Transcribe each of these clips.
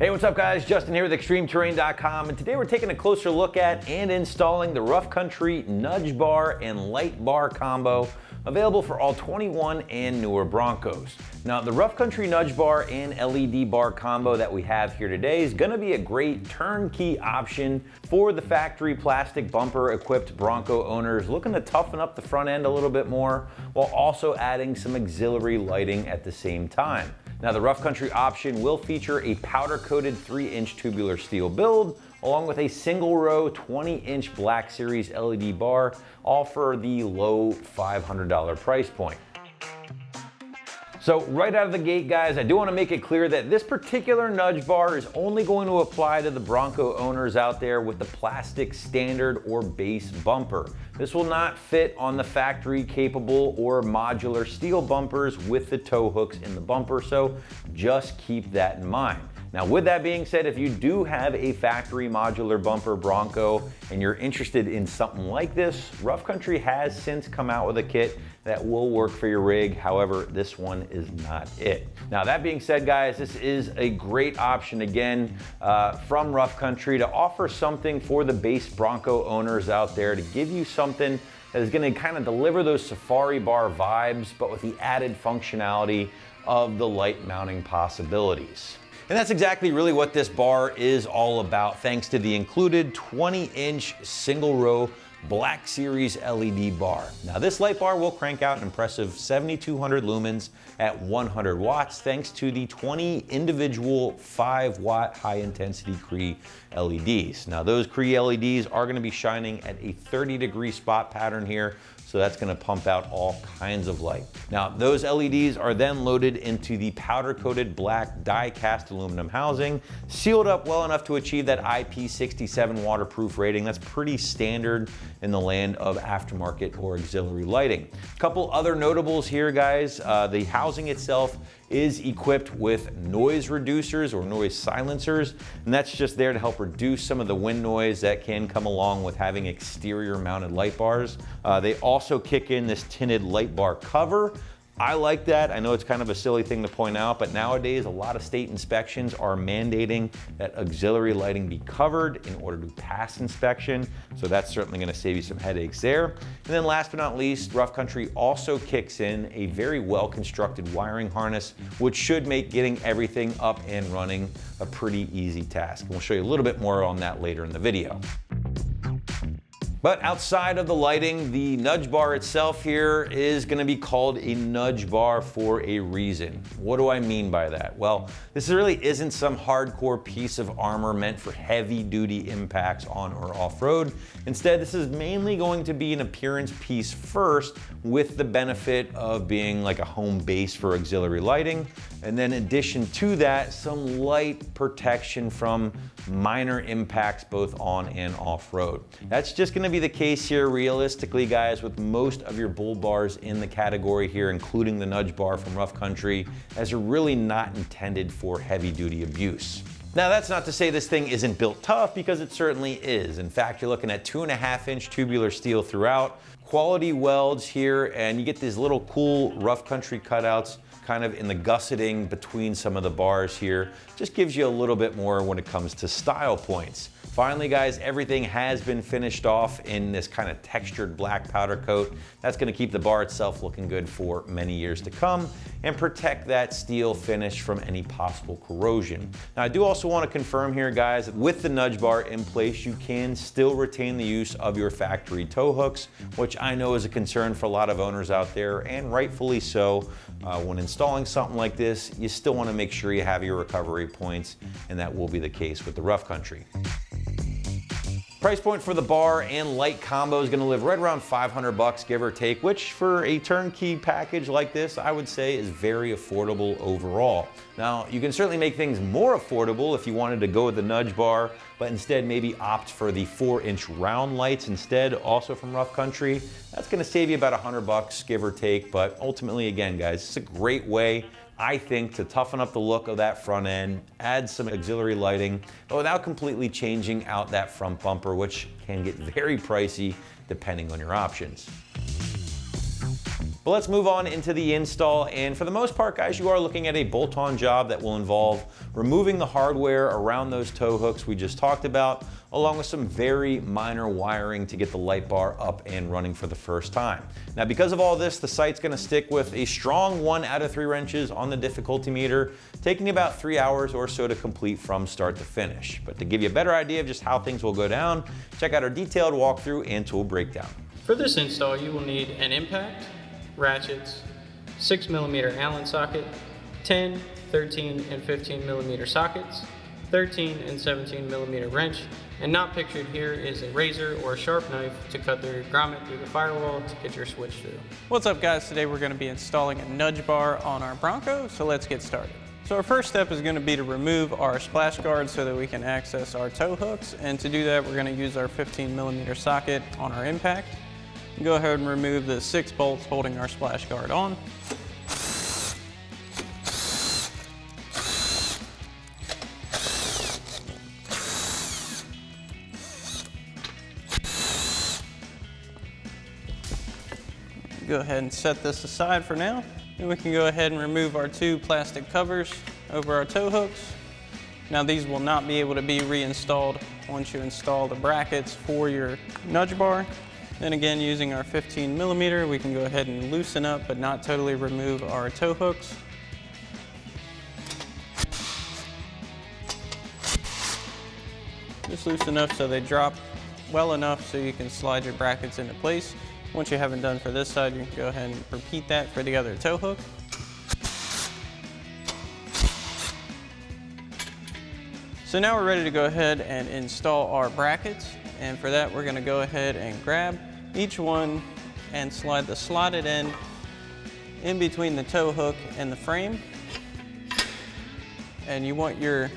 Hey, what's up guys? Justin here with ExtremeTerrain.com, and today we're taking a closer look at and installing the Rough Country nudge bar and light bar combo available for all 21 and newer Broncos. Now, the Rough Country nudge bar and LED bar combo that we have here today is gonna be a great turnkey option for the factory plastic bumper equipped Bronco owners looking to toughen up the front end a little bit more while also adding some auxiliary lighting at the same time. Now, the Rough Country option will feature a powder-coated 3-inch tubular steel build, along with a single-row 20-inch Black Series LED bar, all for the low $500 price point. So right out of the gate, guys, I do want to make it clear that this particular nudge bar is only going to apply to the Bronco owners out there with the plastic standard or base bumper. This will not fit on the factory capable or modular steel bumpers with the tow hooks in the bumper, so just keep that in mind. Now, with that being said, if you do have a factory modular bumper Bronco and you're interested in something like this, Rough Country has since come out with a kit that will work for your rig. However, this one is not it. Now, that being said, guys, this is a great option again from Rough Country to offer something for the base Bronco owners out there, to give you something that is gonna kind of deliver those Safari bar vibes, but with the added functionality of the light mounting possibilities. And that's exactly really what this bar is all about, thanks to the included 20-inch single-row Black Series LED bar. Now, this light bar will crank out an impressive 7,200 lumens at 100 watts, thanks to the 20 individual 5-watt high-intensity Cree LEDs. Now, those Cree LEDs are going to be shining at a 30-degree spot pattern here, so that's gonna pump out all kinds of light. Now, those LEDs are then loaded into the powder-coated black die-cast aluminum housing, sealed up well enough to achieve that IP67 waterproof rating. That's pretty standard in the land of aftermarket or auxiliary lighting. A couple other notables here, guys. The housing itself is equipped with noise reducers or noise silencers, and that's just there to help reduce some of the wind noise that can come along with having exterior mounted light bars. They also kick in this tinted light bar cover. I like that. I know it's kind of a silly thing to point out, but nowadays a lot of state inspections are mandating that auxiliary lighting be covered in order to pass inspection. So that's certainly gonna save you some headaches there. And then last but not least, Rough Country also kicks in a very well-constructed wiring harness, which should make getting everything up and running a pretty easy task. And we'll show you a little bit more on that later in the video. But outside of the lighting, the nudge bar itself here is gonna be called a nudge bar for a reason. What do I mean by that? Well, this really isn't some hardcore piece of armor meant for heavy duty impacts on or off road. Instead, this is mainly going to be an appearance piece first, with the benefit of being like a home base for auxiliary lighting. And then in addition to that, some light protection from minor impacts both on and off road. That's just gonna be the case here realistically, guys, with most of your bull bars in the category here, including the nudge bar from Rough Country, as they're really not intended for heavy duty abuse. Now, that's not to say this thing isn't built tough, because it certainly is. In fact, you're looking at 2.5-inch tubular steel throughout, quality welds here, and you get these little cool Rough Country cutouts kind of in the gusseting between some of the bars here. Just gives you a little bit more when it comes to style points. Finally, guys, everything has been finished off in this kind of textured black powder coat. That's gonna keep the bar itself looking good for many years to come and protect that steel finish from any possible corrosion. Now, I do also wanna confirm here, guys, that with the nudge bar in place, you can still retain the use of your factory tow hooks, which I know is a concern for a lot of owners out there, and rightfully so. When installing something like this, you still wanna make sure you have your recovery points, and that will be the case with the Rough Country. Price point for the bar and light combo is gonna live right around 500 bucks, give or take, which for a turnkey package like this, I would say is very affordable overall. Now, you can certainly make things more affordable if you wanted to go with the nudge bar, but instead maybe opt for the 4-inch round lights instead, also from Rough Country. That's gonna save you about 100 bucks, give or take, but ultimately, again, guys, it's a great way, I think, to toughen up the look of that front end, add some auxiliary lighting, but without completely changing out that front bumper, which can get very pricey depending on your options. But let's move on into the install, and for the most part, guys, you are looking at a bolt-on job that will involve removing the hardware around those tow hooks we just talked about, along with some very minor wiring to get the light bar up and running for the first time. Now, because of all this, the site's gonna stick with a strong 1 out of 3 wrenches on the difficulty meter, taking about 3 hours or so to complete from start to finish. But to give you a better idea of just how things will go down, check out our detailed walkthrough and tool breakdown. For this install, you will need an impact, ratchets, 6mm Allen socket, 10, 13, and 15mm sockets, 13 and 17mm wrench, and not pictured here is a razor or a sharp knife to cut through your grommet through the firewall to get your switch through. What's up, guys? Today we're going to be installing a nudge bar on our Bronco, so let's get started. So our first step is going to be to remove our splash guard so that we can access our tow hooks, and to do that we're going to use our 15mm socket on our impact. Go ahead and remove the 6 bolts holding our splash guard on. Go ahead and set this aside for now. Then we can go ahead and remove our 2 plastic covers over our tow hooks. Now, these will not be able to be reinstalled once you install the brackets for your nudge bar. Then again, using our 15mm, we can go ahead and loosen up but not totally remove our tow hooks. Just loose enough so they drop well enough so you can slide your brackets into place. Once you haven't done for this side, you can go ahead and repeat that for the other tow hook. So now we're ready to go ahead and install our brackets. And for that, we're going to go ahead and grab each one and slide the slotted end in between the tow hook and the frame. And you want your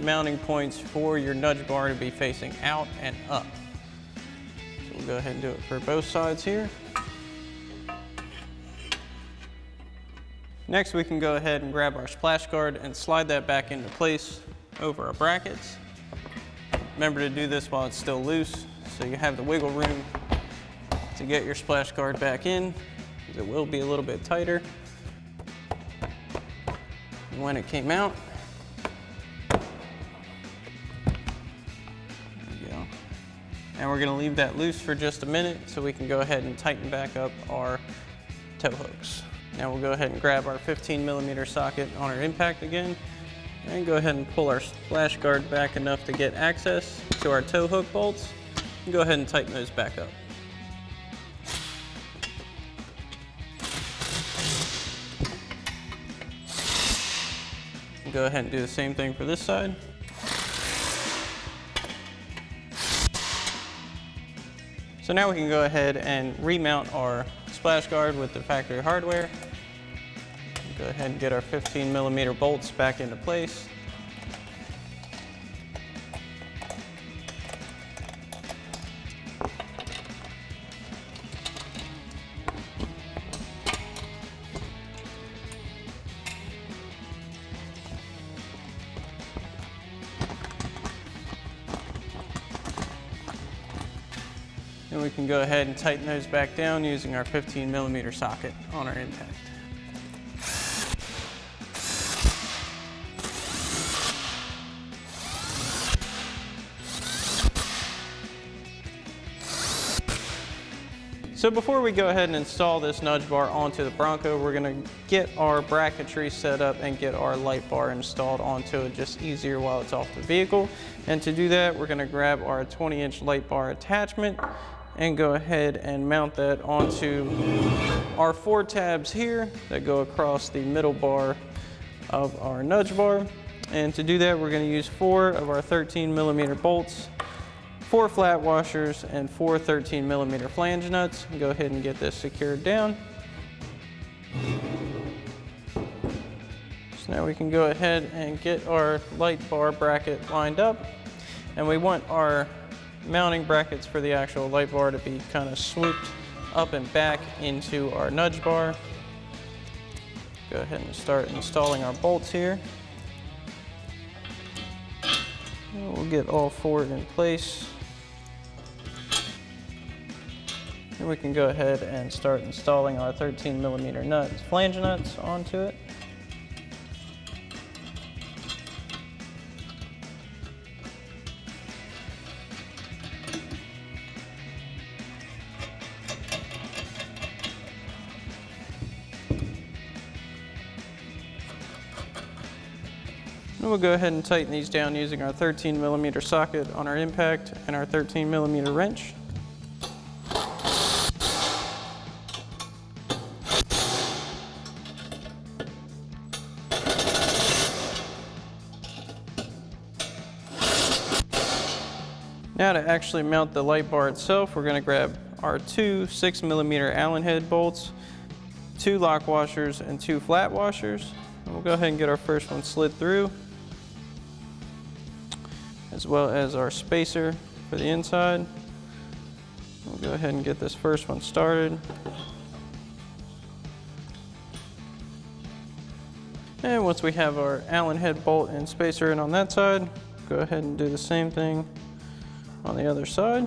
mounting points for your nudge bar to be facing out and up. We'll go ahead and do it for both sides here. Next, we can go ahead and grab our splash guard and slide that back into place over our brackets. Remember to do this while it's still loose so you have the wiggle room to get your splash guard back in, because it will be a little bit tighter than when it came out. And we're going to leave that loose for just a minute so we can go ahead and tighten back up our tow hooks. Now we'll go ahead and grab our 15mm socket on our impact again and go ahead and pull our splash guard back enough to get access to our tow hook bolts and go ahead and tighten those back up. And go ahead and do the same thing for this side. So now we can go ahead and remount our splash guard with the factory hardware. Go ahead and get our 15mm bolts back into place. And we can go ahead and tighten those back down using our 15mm socket on our impact. So before we go ahead and install this nudge bar onto the Bronco, we're going to get our bracketry set up and get our light bar installed onto it, just easier while it's off the vehicle. And to do that, we're going to grab our 20-inch light bar attachment and go ahead and mount that onto our 4 tabs here that go across the middle bar of our nudge bar. And to do that, we're going to use 4 of our 13mm bolts, 4 flat washers, and 4 13mm flange nuts. Go ahead and get this secured down. So now we can go ahead and get our light bar bracket lined up, and we want our mounting brackets for the actual light bar to be kind of swooped up and back into our nudge bar. Go ahead and start installing our bolts here. We'll get all 4 in place. we can go ahead and start installing our 13mm nuts, flange nuts onto it. We'll go ahead and tighten these down using our 13mm socket on our impact and our 13mm wrench. Now to actually mount the light bar itself, we're going to grab our two 6mm Allen head bolts, two lock washers and two flat washers. And we'll go ahead and get our first one slid through, as well as our spacer for the inside. We'll go ahead and get this first one started. And once we have our Allen head bolt and spacer in on that side, go ahead and do the same thing on the other side.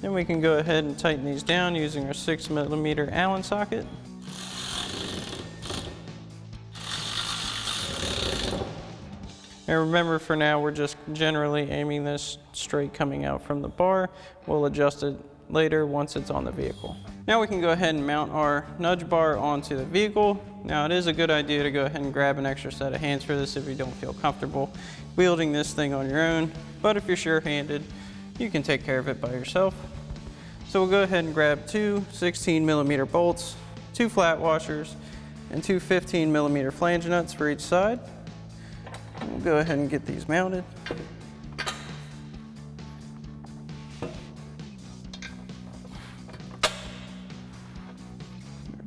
Then we can go ahead and tighten these down using our 6mm Allen socket. And remember, for now, we're just generally aiming this straight coming out from the bar. We'll adjust it later once it's on the vehicle. Now we can go ahead and mount our nudge bar onto the vehicle. Now it is a good idea to go ahead and grab an extra set of hands for this if you don't feel comfortable wielding this thing on your own. But if you're sure-handed, you can take care of it by yourself. So we'll go ahead and grab two 16mm bolts, two flat washers, and two 15mm flange nuts for each side. We'll go ahead and get these mounted.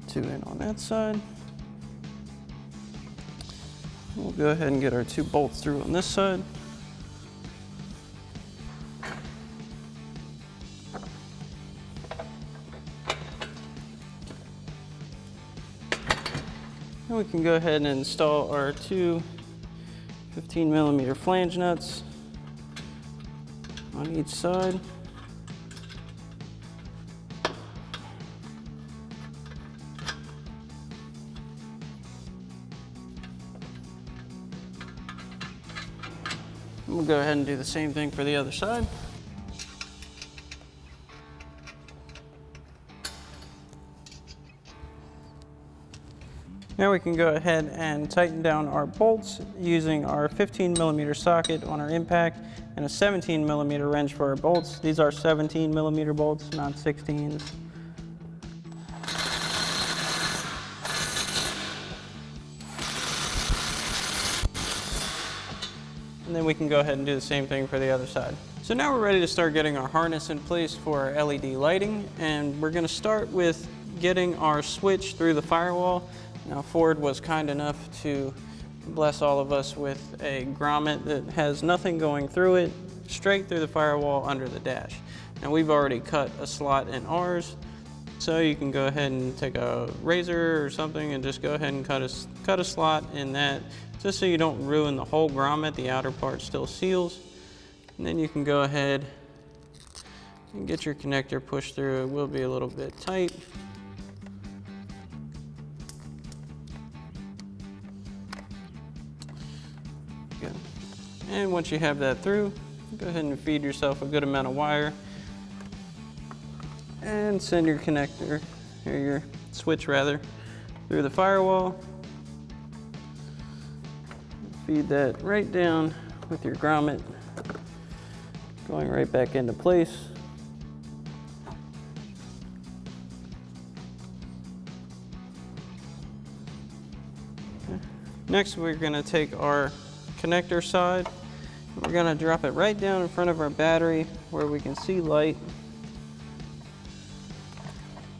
Two in on that side. We'll go ahead and get our two bolts through on this side. And we can go ahead and install our two 15mm flange nuts on each side. We'll go ahead and do the same thing for the other side. Now we can go ahead and tighten down our bolts using our 15mm socket on our impact and a 17mm wrench for our bolts. These are 17mm bolts, not 16s. And then we can go ahead and do the same thing for the other side. So now we're ready to start getting our harness in place for our LED lighting, and we're gonna start with getting our switch through the firewall. Now Ford was kind enough to bless all of us with a grommet that has nothing going through it, straight through the firewall under the dash. Now we've already cut a slot in ours, so you can go ahead and take a razor or something and just go ahead and cut a slot in that, just so you don't ruin the whole grommet, the outer part still seals. And then you can go ahead and get your connector pushed through. It will be a little bit tight. And once you have that through, go ahead and feed yourself a good amount of wire and send your connector, or your switch rather, through the firewall. Feed that right down with your grommet, going right back into place. Next, we're going to take our connector side. We're going to drop it right down in front of our battery where we can see light.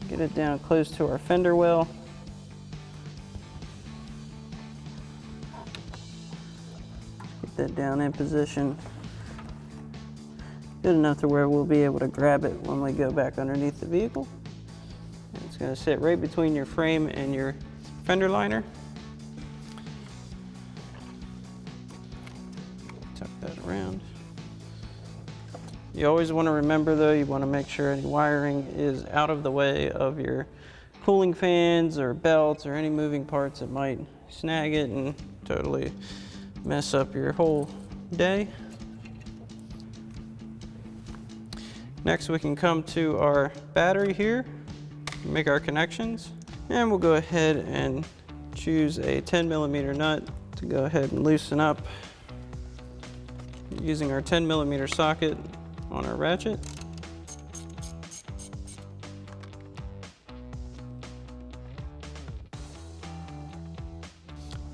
Get it down close to our fender well. Get that down in position. Good enough to where we'll be able to grab it when we go back underneath the vehicle. And it's going to sit right between your frame and your fender liner. Tuck that around. You always want to remember though, you want to make sure any wiring is out of the way of your cooling fans or belts or any moving parts that might snag it and totally mess up your whole day. Next we can come to our battery here, make our connections, and we'll go ahead and choose a 10mm nut to go ahead and loosen up using our 10mm socket on our ratchet.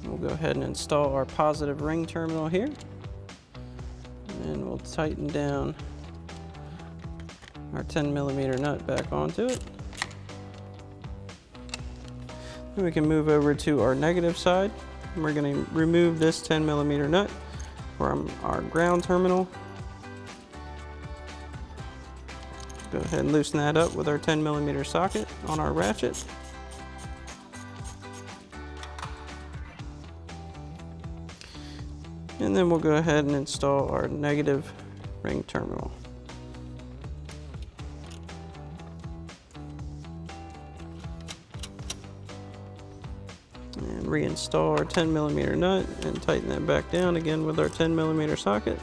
We'll go ahead and install our positive ring terminal here, and we'll tighten down our 10mm nut back onto it. Then we can move over to our negative side. We're going to remove this 10mm nut from our ground terminal. Go ahead and loosen that up with our 10mm socket on our ratchet. And then we'll go ahead and install our negative ring terminal. And reinstall our 10mm nut and tighten that back down again with our 10mm socket.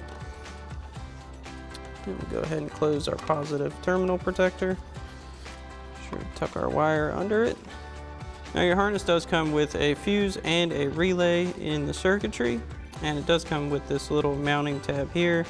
And we'll go ahead and close our positive terminal protector. Make sure to tuck our wire under it. Now your harness does come with a fuse and a relay in the circuitry, and it does come with this little mounting tab here,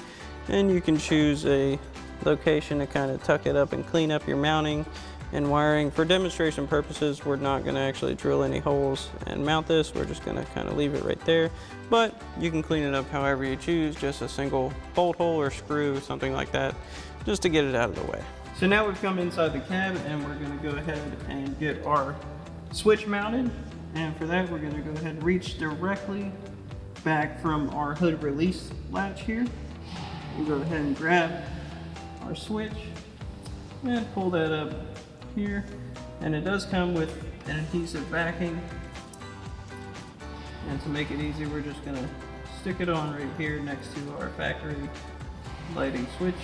and you can choose a location to kind of tuck it up and clean up your mounting and wiring. For demonstration purposes, we're not going to actually drill any holes and mount this. We're just going to kind of leave it right there, but you can clean it up however you choose, just a single bolt hole or screw, something like that, just to get it out of the way. So now we've come inside the cab and we're going to go ahead and get our switch mounted, and for that we're going to go ahead and reach directly back from our hood release latch here. We'll go ahead and grab our switch and pull that up here, and it does come with an adhesive backing, and to make it easy we're just going to stick it on right here next to our factory lighting switch,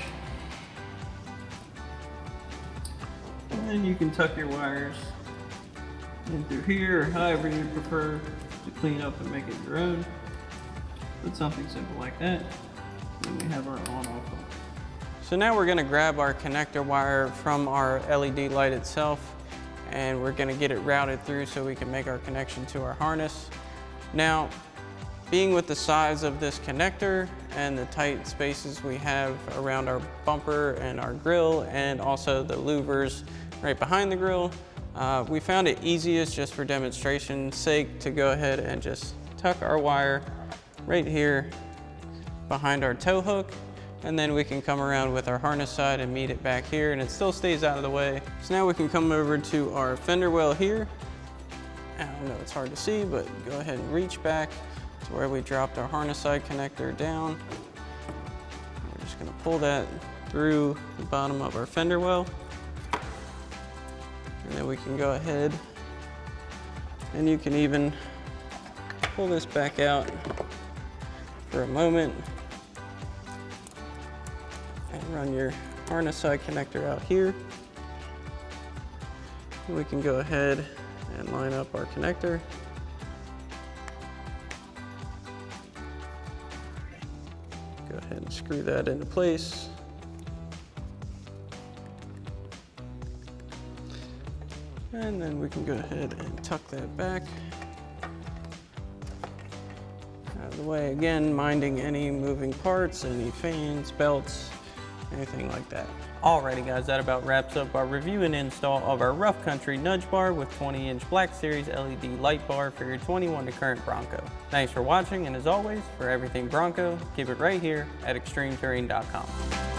and then you can tuck your wires in through here or however you prefer to clean up and make it your own. But something simple like that, and we have our on-off button. So now we're going to grab our connector wire from our LED light itself, and we're going to get it routed through so we can make our connection to our harness. Now, being with the size of this connector and the tight spaces we have around our bumper and our grill, and also the louvers right behind the grill, we found it easiest, just for demonstration's sake, to go ahead and just tuck our wire right here behind our tow hook, and then we can come around with our harness side and meet it back here, and it still stays out of the way. So now we can come over to our fender well here. I don't know, it's hard to see, but go ahead and reach back to where we dropped our harness side connector down. We're just going to pull that through the bottom of our fender well, and then we can go ahead and you can even pull this back out for a moment and run your harness side connector out here. We can go ahead and line up our connector. Go ahead and screw that into place. And then we can go ahead and tuck that back the way, again minding any moving parts, any fans, belts, anything like that. Alrighty guys, that about wraps up our review and install of our Rough Country nudge bar with 20-inch Black Series LED light bar for your 21 to current Bronco. Thanks for watching, and as always, for everything Bronco, keep it right here at ExtremeTerrain.com.